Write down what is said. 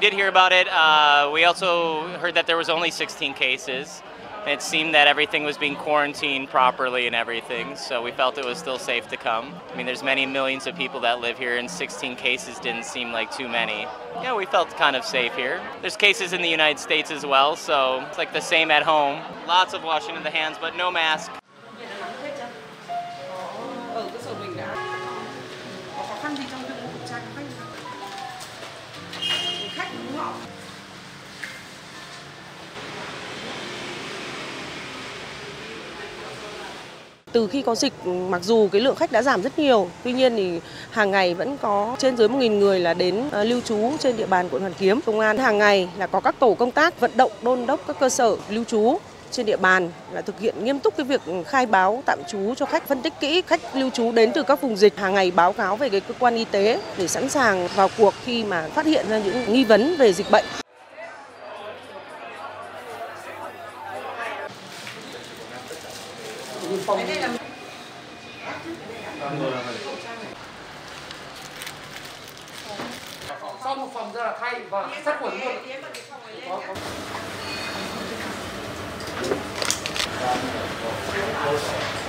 did hear about it. We also heard that there was only 16 cases. It seemed that everything was being quarantined properly and everything, so we felt it was still safe to come. I mean, there's many millions of people that live here, and 16 cases didn't seem like too many. Yeah, we felt kind of safe here. There's cases in the United States as well, so it's like the same at home. Lots of washing of the hands, but no mask. Từ khi có dịch, mặc dù cái lượng khách đã giảm rất nhiều, tuy nhiên thì hàng ngày vẫn có trên dưới 1.000 người là đến lưu trú trên địa bàn quận Hoàn Kiếm. Công an hàng ngày là có các tổ công tác vận động đôn đốc các cơ sở lưu trú trên địa bàn là thực hiện nghiêm túc cái việc khai báo tạm trú cho khách, phân tích kỹ khách lưu trú đến từ các vùng dịch, hàng ngày báo cáo về cái cơ quan y tế để sẵn sàng vào cuộc khi mà phát hiện ra những nghi vấn về dịch bệnh. Sau một phòng ra là thay và sát khuẩn luôn. Có.